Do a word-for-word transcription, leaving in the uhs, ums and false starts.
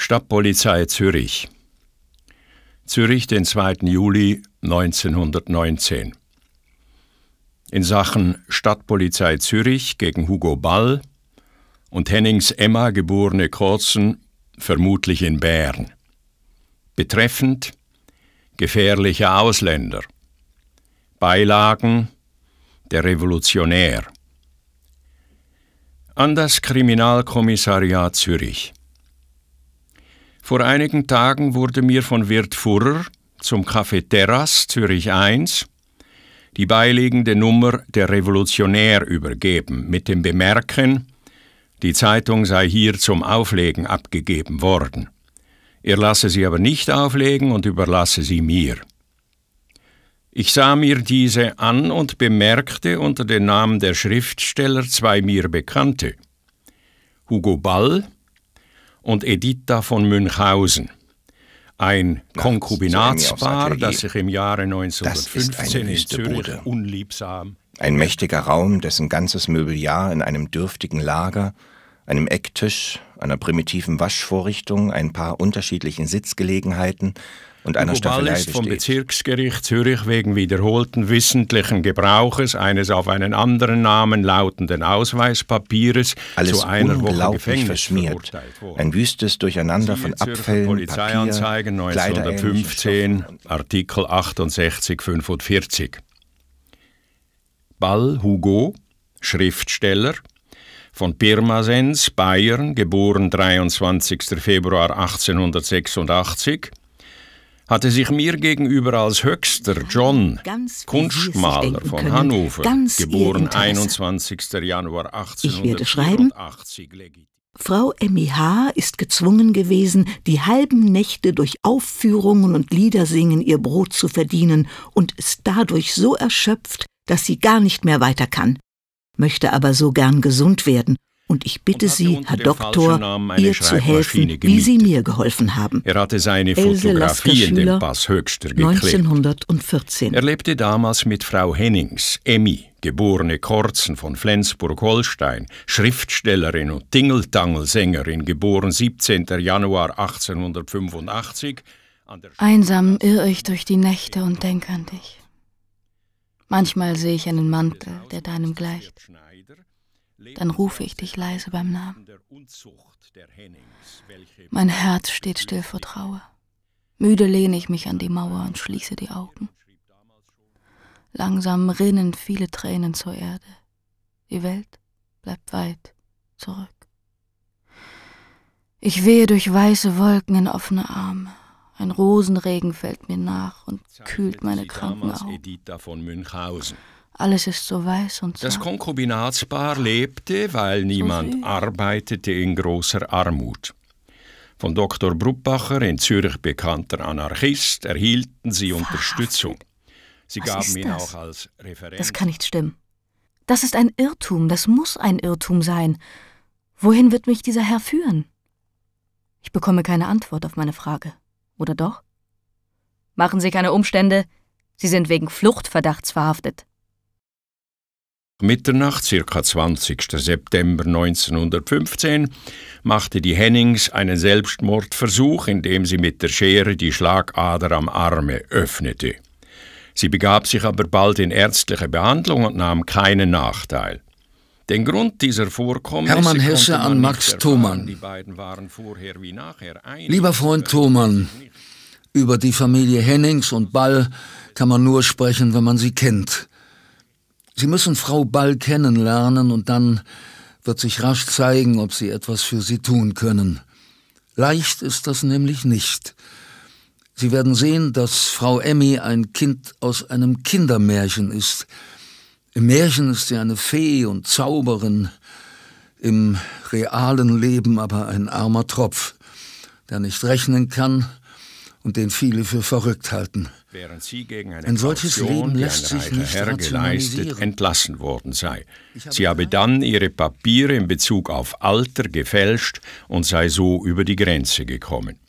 Stadtpolizei Zürich. Zürich, den zweiten Juli neunzehnhundertneunzehn. In Sachen Stadtpolizei Zürich gegen Hugo Ball und Hennings Emma, geborene Kurzen, vermutlich in Bären. Betreffend gefährliche Ausländer. Beilagen: der Revolutionär. An das Kriminalkommissariat Zürich. Vor einigen Tagen wurde mir von Wirt Furrer zum Café Terrasse Zürich eins die beiliegende Nummer der Revolutionär übergeben, mit dem Bemerken, die Zeitung sei hier zum Auflegen abgegeben worden. Er lasse sie aber nicht auflegen und überlasse sie mir. Ich sah mir diese an und bemerkte unter dem Namen der Schriftsteller zwei mir Bekannte, Hugo Ball und Editha von Münchhausen, ein Konkubinatspaar, das sich im Jahre neunzehnhundertfünfzehn in Zürich unliebsam... Ein mächtiger Raum, dessen ganzes Möbeljahr in einem dürftigen Lager, einem Ecktisch, einer primitiven Waschvorrichtung, ein paar unterschiedlichen Sitzgelegenheiten und einer Staffelei besteht. Vom Bezirksgericht Zürich wegen wiederholten wissentlichen Gebrauches eines auf einen anderen Namen lautenden Ausweispapieres zu einer Woche Gefängnis verurteilt worden. Ein wüstes Durcheinander von Abfällen, Polizeianzeigen neunzehnhundertfünfzehn, Artikel achtundsechzig fünfundvierzig. Ball Hugo, Schriftsteller, von Pirmasens, Bayern, geboren dreiundzwanzigsten Februar achtzehnhundertsechsundachtzig, hatte sich mir gegenüber als Höxter John, Kunstmaler von Hannover, geboren einundzwanzigsten Januar achtzehnhundertvierundachtzig, legitimiert. Frau Emmy H. ist gezwungen gewesen, die halben Nächte durch Aufführungen und Liedersingen ihr Brot zu verdienen und ist dadurch so erschöpft, dass sie gar nicht mehr weiter kann, möchte aber so gern gesund werden. Und ich bitte und Sie, Herr Doktor, ihr zu helfen, wie Sie mir geholfen haben. Er hatte seine Fotografie in den Pass Höxter geklebt. neunzehnhundertvierzehn. Er lebte damals mit Frau Hennings, Emmy, geborene Kortzen von Flensburg-Holstein, Schriftstellerin und Tingeltangelsängerin, geboren siebzehnten Januar achtzehnhundertfünfundachtzig. Einsam irre ich durch die Nächte und denke an dich. Manchmal sehe ich einen Mantel, der deinem gleicht. Dann rufe ich dich leise beim Namen. Mein Herz steht still vor Trauer. Müde lehne ich mich an die Mauer und schließe die Augen. Langsam rinnen viele Tränen zur Erde. Die Welt bleibt weit zurück. Ich wehe durch weiße Wolken in offene Arme. Ein Rosenregen fällt mir nach und kühlt meine kranken Augen. Alles ist so weiß und so. Das Konkubinatspaar lebte, weil niemand arbeitete, in großer Armut. Von Doktor Brubacher, in Zürich bekannter Anarchist, erhielten sie Unterstützung. Sie gaben ihn auch als Referent. Das kann nicht stimmen. Das ist ein Irrtum, das muss ein Irrtum sein. Wohin wird mich dieser Herr führen? Ich bekomme keine Antwort auf meine Frage. Oder doch? Machen Sie keine Umstände. Sie sind wegen Fluchtverdachts verhaftet. Mitternacht, ca. zwanzigsten September neunzehnhundertfünfzehn, machte die Hennings einen Selbstmordversuch, indem sie mit der Schere die Schlagader am Arme öffnete. Sie begab sich aber bald in ärztliche Behandlung und nahm keinen Nachteil. Den Grund dieser Vorkommnisse Hermann Hesse an Max Thomann. Die beiden waren vorher wie nachher einig. Lieber Freund Thomann, über die Familie Hennings und Ball kann man nur sprechen, wenn man sie kennt. Sie müssen Frau Ball kennenlernen und dann wird sich rasch zeigen, ob Sie etwas für sie tun können. Leicht ist das nämlich nicht. Sie werden sehen, dass Frau Emmy ein Kind aus einem Kindermärchen ist. Im Märchen ist sie eine Fee und Zauberin, im realen Leben aber ein armer Tropf, der nicht rechnen kann und den viele für verrückt halten. Während sie gegen eine ein solches Leben lässt sich nicht rationalisieren, entlassen worden sei. Sie habe dann ihre Papiere in Bezug auf Alter gefälscht und sei so über die Grenze gekommen.